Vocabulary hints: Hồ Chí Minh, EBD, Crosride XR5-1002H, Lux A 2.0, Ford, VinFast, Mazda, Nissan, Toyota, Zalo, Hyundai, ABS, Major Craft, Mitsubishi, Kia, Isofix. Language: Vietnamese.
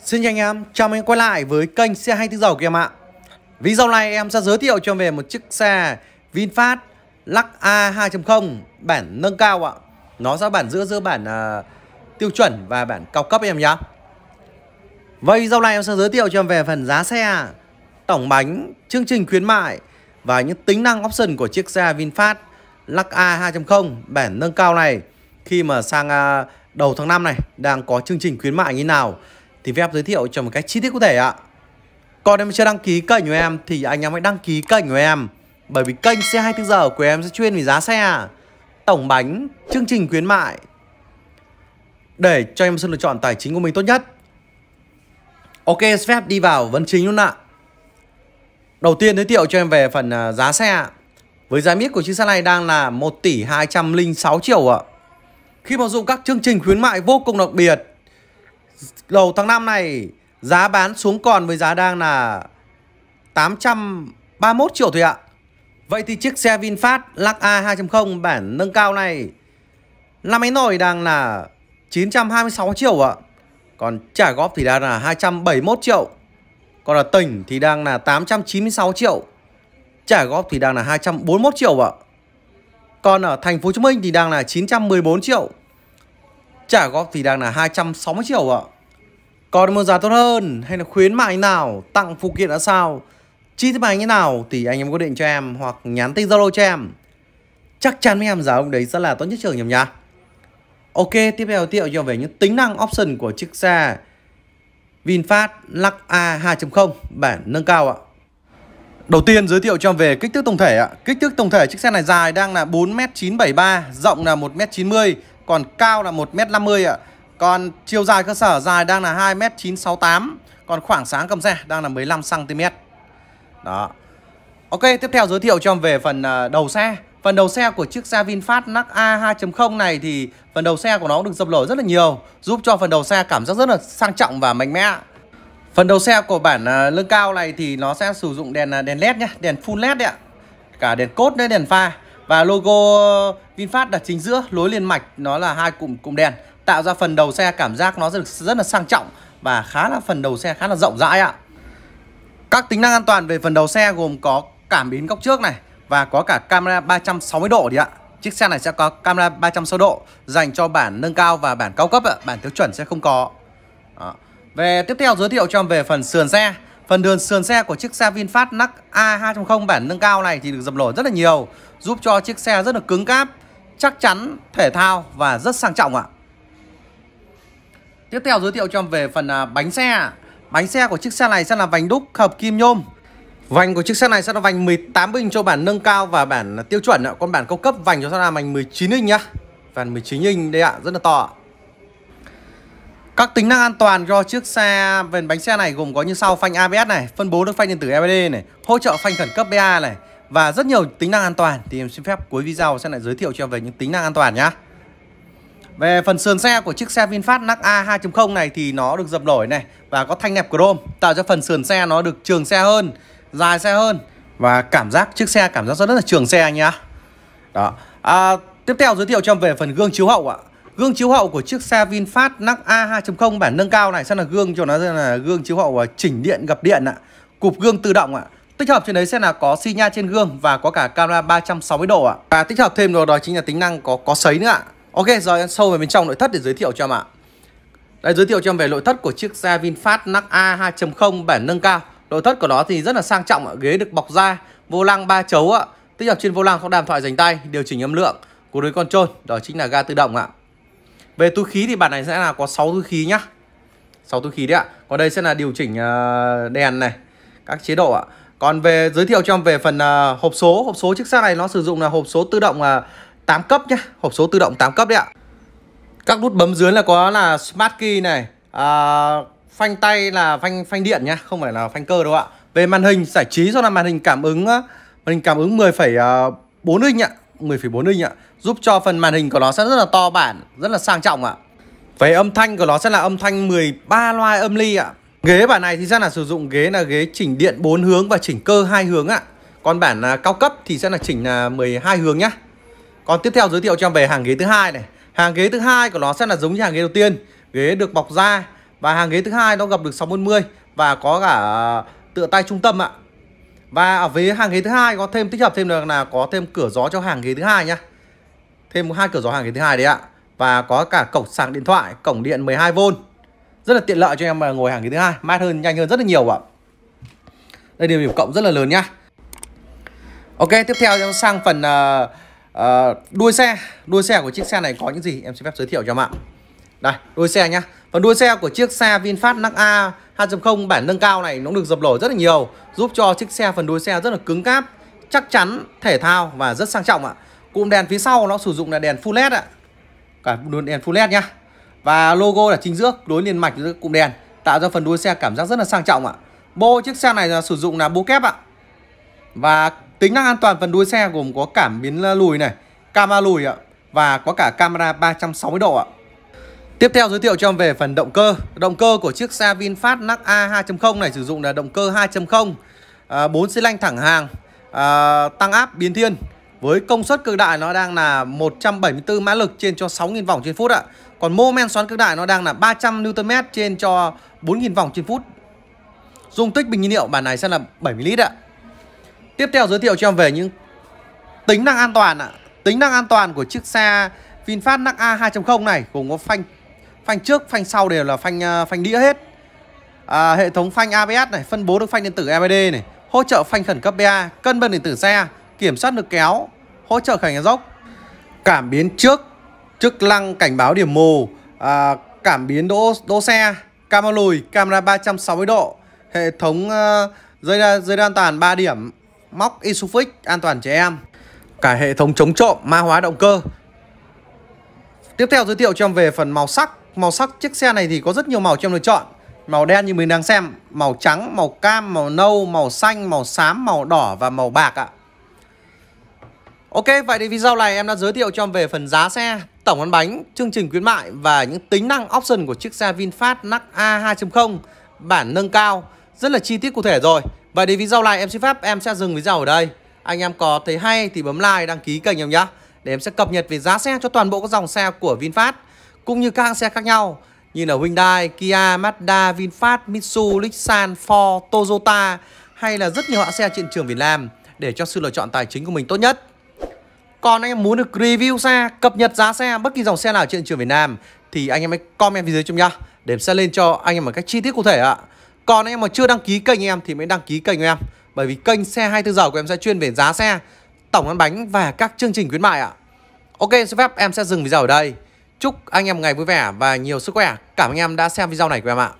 Xin chào anh em, chào mừng quay lại với kênh xe 24 giờ của em ạ. Video này em sẽ giới thiệu cho em về một chiếc xe VinFast Lux A 2.0 bản nâng cao ạ. Nó sẽ bản giữa bản tiêu chuẩn và bản cao cấp em nhá. Vậy video này em sẽ giới thiệu cho em về phần giá xe, tổng bánh, chương trình khuyến mại và những tính năng option của chiếc xe VinFast Lux A 2.0 bản nâng cao này. Khi mà sang đầu tháng 5 này đang có chương trình khuyến mại như nào thì phép giới thiệu cho một cách chi tiết cụ thể ạ. Còn em chưa đăng ký kênh của em thì anh em hãy đăng ký kênh của em, bởi vì kênh xe 24 giờ của em sẽ chuyên về giá xe, tổng bánh, chương trình khuyến mại để cho em sự lựa chọn tài chính của mình tốt nhất. Ok, phép đi vào vấn chính luôn ạ. Đầu tiên giới thiệu cho em về phần giá xe. Với giá miết của chiếc xe này đang là 1 tỷ 206 triệu ạ. Khi mà dùng các chương trình khuyến mại vô cùng đặc biệt đầu tháng 5 này, giá bán xuống còn với giá đang là 831 triệu thôi ạ. Vậy thì chiếc xe VinFast Lux A 2.0 bản nâng cao này, năm ấy nổi đang là 926 triệu ạ. Còn trả góp thì đang là 271 triệu. Còn là tỉnh thì đang là 896 triệu. Trả góp thì đang là 241 triệu ạ. Còn ở thành phố Hồ Chí Minh thì đang là 914 triệu. Trả góp thì đang là 260 triệu ạ. Còn một giá tốt hơn hay là khuyến mại nào, tặng phụ kiện là sao, chi tiết bài như nào thì anh em quyết định cho em hoặc nhắn tin Zalo cho em. Chắc chắn với em giá ông đấy sẽ là tốt nhất trường nhầm nhá. Ok, tiếp theo tiệu cho về những tính năng option của chiếc xe VinFast Lux A 2.0 bản nâng cao ạ. Đầu tiên giới thiệu cho em về kích thước tổng thể ạ. Kích thước tổng thể chiếc xe này dài đang là 4m973, rộng là 1m90, còn cao là 1m50 ạ. Còn chiều dài cơ sở dài đang là 2m968, còn khoảng sáng cầm xe đang là 15cm. Đó. Ok, tiếp theo giới thiệu cho em về phần đầu xe. Phần đầu xe của chiếc xe VinFast Lux A 2.0 này thì phần đầu xe của nó được dập nổi rất là nhiều, giúp cho phần đầu xe cảm giác rất là sang trọng và mạnh mẽ. Phần đầu xe của bản nâng cao này thì nó sẽ sử dụng đèn LED nhé, đèn full LED đấy ạ. Cả đèn cốt đấy, đèn pha. Và logo VinFast đặt chính giữa, lối liền mạch nó là hai cụm đèn, tạo ra phần đầu xe cảm giác nó rất là sang trọng và phần đầu xe khá là rộng rãi ạ. Các tính năng an toàn về phần đầu xe gồm có cảm biến góc trước này và có cả camera 360 độ đấy ạ. Chiếc xe này sẽ có camera 360 độ dành cho bản nâng cao và bản cao cấp ạ, bản tiêu chuẩn sẽ không có. Đó. Về tiếp theo giới thiệu cho em về phần sườn xe. Phần sườn xe của chiếc xe VinFast Lux A 2.0 bản nâng cao này thì được dập nổi rất là nhiều, giúp cho chiếc xe rất là cứng cáp, chắc chắn, thể thao và rất sang trọng ạ. Tiếp theo giới thiệu cho em về phần bánh xe. Bánh xe của chiếc xe này sẽ là vành đúc hợp kim nhôm. Vành của chiếc xe này sẽ là vành 18 inch cho bản nâng cao và bản tiêu chuẩn ạ. Còn bản cao cấp vành cho sẽ là vành 19 inch nhá. Vành 19 inch đây ạ, rất là to ạ. Các tính năng an toàn cho chiếc xe về bánh xe này gồm có như sau: phanh ABS này, phân bố được phanh điện tử EBD này, hỗ trợ phanh khẩn cấp BA này và rất nhiều tính năng an toàn. Thì em xin phép cuối video sẽ lại giới thiệu cho em về những tính năng an toàn nhá. Về phần sườn xe của chiếc xe VinFast Lux A 2.0 này thì nó được dập nổi này và có thanh nẹp chrome, tạo cho phần sườn xe nó được trường xe hơn, dài xe hơn và cảm giác chiếc xe cảm giác rất là trường xe nhá. Đó. Tiếp theo giới thiệu cho em về phần gương chiếu hậu ạ. Gương chiếu hậu của chiếc xe VinFast Lux A 2.0 bản nâng cao này sẽ là gương cho nó là gương chiếu hậu chỉnh điện gập điện ạ, cụp gương tự động ạ. Tích hợp trên đấy sẽ là có xi nha trên gương và có cả camera 360 độ ạ. Và tích hợp thêm đó chính là tính năng có sấy nữa ạ. Ok, giờ em sâu về bên trong nội thất để giới thiệu cho em ạ. Đây, giới thiệu cho em về nội thất của chiếc xe VinFast Lux A 2.0 bản nâng cao. Nội thất của nó thì rất là sang trọng ạ, ghế được bọc da, vô lăng 3 chấu ạ. Tích hợp trên vô lăng có đàm thoại dành tay, điều chỉnh âm lượng, của đối control, đó chính là ga tự động ạ. Về túi khí thì bản này sẽ là có 6 túi khí nhá. 6 túi khí đấy ạ. Còn đây sẽ là điều chỉnh đèn này, các chế độ ạ. Còn về giới thiệu cho em về phần hộp số. Hộp số chiếc xe này nó sử dụng là hộp số tự động 8 cấp nhá. Hộp số tự động 8 cấp đấy ạ. Các nút bấm dưới là có là Smart Key này, phanh tay là phanh điện nhá, không phải là phanh cơ đâu ạ. Về màn hình giải trí do là màn hình cảm ứng 10,4 inch ạ. 10,4 inch ạ, giúp cho phần màn hình của nó sẽ rất là to bản, rất là sang trọng ạ. Về âm thanh của nó sẽ là âm thanh 13 loa âm ly ạ. Ghế bản này thì sẽ là sử dụng ghế là ghế chỉnh điện 4 hướng và chỉnh cơ 2 hướng ạ. Còn bản cao cấp thì sẽ là chỉnh 12 hướng nhá. Còn tiếp theo giới thiệu cho em về hàng ghế thứ hai này. Hàng ghế thứ hai của nó sẽ là giống như hàng ghế đầu tiên, ghế được bọc da Và hàng ghế thứ hai nó gập được 640 và có cả tựa tay trung tâm ạ. Và ở với hàng ghế thứ hai có thêm tích hợp thêm là có thêm cửa gió cho hàng ghế thứ hai nhá. Thêm hai cửa gió hàng ghế thứ hai đấy ạ. Và có cả cổng sạc điện thoại, cổng điện 12V. Rất là tiện lợi cho em mà ngồi hàng ghế thứ hai, mát hơn, nhanh hơn rất là nhiều ạ. Đây điểm cộng rất là lớn nhá. Ok, tiếp theo em sang phần đuôi xe. Đuôi xe của chiếc xe này có những gì em xin phép giới thiệu cho em ạ. Đây, đuôi xe nhá. Phần đuôi xe của chiếc xe VinFast Lux A 2.0 bản nâng cao này nó được dập nổi rất là nhiều, giúp cho chiếc xe phần đuôi xe rất là cứng cáp, chắc chắn, thể thao và rất sang trọng ạ. Cụm đèn phía sau nó sử dụng là đèn full LED ạ. Cả đèn full LED nhá. Và logo là chính giữa đối liền mạch giữa cụm đèn, tạo ra phần đuôi xe cảm giác rất là sang trọng ạ. Bô chiếc xe này là sử dụng là bô kép ạ. Và tính năng an toàn phần đuôi xe gồm có cảm biến lùi này, camera lùi ạ, và có cả camera 360 độ ạ. Tiếp theo giới thiệu cho em về phần động cơ. Động cơ của chiếc xe VinFast Lux A 2.0 này sử dụng là động cơ 2.0, 4 xi lanh thẳng hàng, tăng áp biến thiên với công suất cực đại nó đang là 174 mã lực trên cho 6.000 vòng trên phút ạ. Còn mô men xoắn cực đại nó đang là 300 Nm trên cho 4.000 vòng trên phút. Dung tích bình nhiên liệu bản này sẽ là 70 lít ạ. Tiếp theo giới thiệu cho em về những tính năng an toàn ạ. Tính năng an toàn của chiếc xe VinFast Lux A 2.0 này gồm có phanh trước, phanh sau đều là phanh đĩa hết. Hệ thống phanh ABS này, phân bố được phanh điện tử EBD này, hỗ trợ phanh khẩn cấp BA, cân bằng điện tử xe, kiểm soát lực kéo, hỗ trợ khởi dốc. Cảm biến trước, chức năng cảnh báo điểm mù, cảm biến đỗ xe, camera lùi, camera 360 độ, hệ thống dây an toàn 3 điểm, móc Isofix an toàn trẻ em, cả hệ thống chống trộm, mã hóa động cơ. Tiếp theo giới thiệu cho em về phần màu sắc. Màu sắc chiếc xe này thì có rất nhiều màu cho em lựa chọn. Màu đen như mình đang xem, màu trắng, màu cam, màu nâu, màu xanh, màu xám, màu đỏ và màu bạc ạ. Ok, vậy thì video này em đã giới thiệu cho em về phần giá xe, tổng lăn bánh, chương trình khuyến mại và những tính năng option của chiếc xe VinFast Lux A 2.0 bản nâng cao rất là chi tiết cụ thể rồi. Vậy thì video này em xin phép em sẽ dừng video ở đây. Anh em có thấy hay thì bấm like, đăng ký kênh em nhé, để em sẽ cập nhật về giá xe cho toàn bộ các dòng xe của VinFast cũng như các hãng xe khác nhau như là Hyundai, Kia, Mazda, VinFast, Mitsubishi, Nissan, Ford, Toyota hay là rất nhiều hãng xe trên thị trường Việt Nam để cho sự lựa chọn tài chính của mình tốt nhất. Còn anh em muốn được review xe, cập nhật giá xe bất kỳ dòng xe nào trên thị trường Việt Nam thì anh em hãy comment phía dưới cho em nhá, để em sẽ lên cho anh em một cách chi tiết cụ thể ạ. Còn anh em mà chưa đăng ký kênh em thì mới đăng ký kênh em, bởi vì kênh xe 24 giờ của em sẽ chuyên về giá xe, tổng lăn bánh và các chương trình khuyến mại ạ. Ok, xin phép em sẽ dừng video ở đây. Chúc anh em ngày vui vẻ và nhiều sức khỏe. Cảm ơn anh em đã xem video này của em ạ.